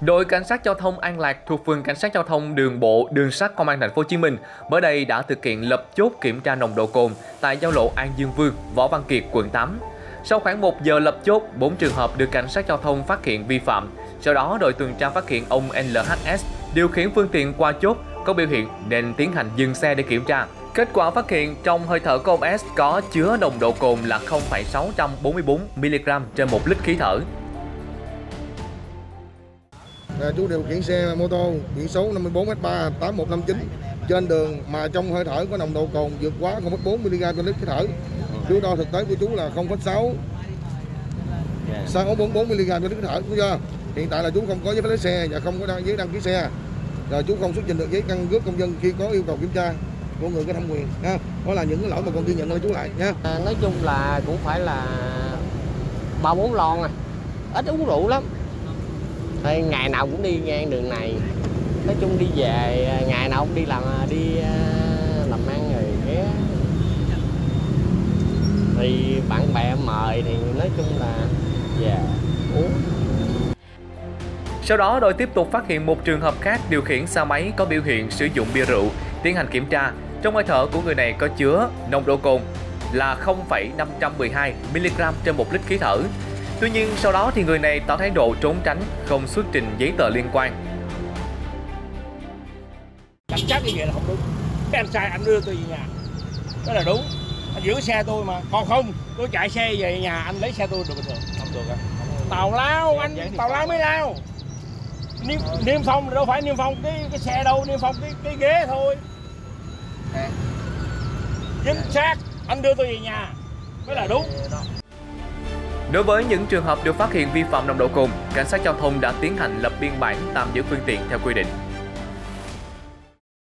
Đội cảnh sát giao thông An Lạc thuộc phường cảnh sát giao thông đường bộ đường sắt công an thành phố Hồ Chí Minh mới đây đã thực hiện lập chốt kiểm tra nồng độ cồn tại giao lộ An Dương Vương, Võ Văn Kiệt, quận 8. Sau khoảng 1 giờ lập chốt, 4 trường hợp được cảnh sát giao thông phát hiện vi phạm. Sau đó đội tuần tra phát hiện ông LHS điều khiển phương tiện qua chốt có biểu hiện nên tiến hành dừng xe để kiểm tra. Kết quả phát hiện trong hơi thở của ông S có chứa nồng độ cồn là 0,644 mg trên 1 lít khí thở. Chú điều khiển xe mô tô biển số 54H38159 trên đường mà trong hơi thở có nồng độ cồn vượt quá 0,4 mg trên lít khí thở. Chú đo thực tế của chú là 0,644 mg trên lít khí thở, đúng chưa? Hiện tại là chú không có giấy phép lái xe và không có giấy đăng ký xe. Rồi chú không xuất trình được giấy căn cước công dân khi có yêu cầu kiểm tra của người có thẩm quyền ha. Đó là những cái lỗi mà con ghi nhận thôi chú lại nha. Nói chung là cũng phải là 3-4 lon à. Ít uống rượu lắm. Thôi ngày nào cũng đi ngang đường này. Nói chung đi về ngày nào cũng đi làm ăn rồi ghé. Thì bạn bè mời thì nói chung là về uống. Sau đó đội tiếp tục phát hiện một trường hợp khác điều khiển xe máy có biểu hiện sử dụng bia rượu, tiến hành kiểm tra. Trong hơi thở của người này có chứa nồng độ cồn là 0,512 mg trên 1 lít khí thở. Tuy nhiên sau đó thì người này tỏ thái độ trốn tránh, không xuất trình giấy tờ liên quan. Cảnh sát như vậy là không đúng. Cái anh sai anh đưa tôi về nhà. Đó là đúng. Anh giữ xe tôi mà. Còn không, tôi chạy xe về nhà anh lấy xe tôi được bình thường. Không được à? Tào lao anh, tào lao mới lao. Niêm phong đâu phải niêm phong cái xe đâu, niêm phong cái ghế thôi. Chính xác, anh đưa tôi về nhà mới là đúng. Đối với những trường hợp được phát hiện vi phạm nồng độ cồn, cảnh sát giao thông đã tiến hành lập biên bản tạm giữ phương tiện theo quy định.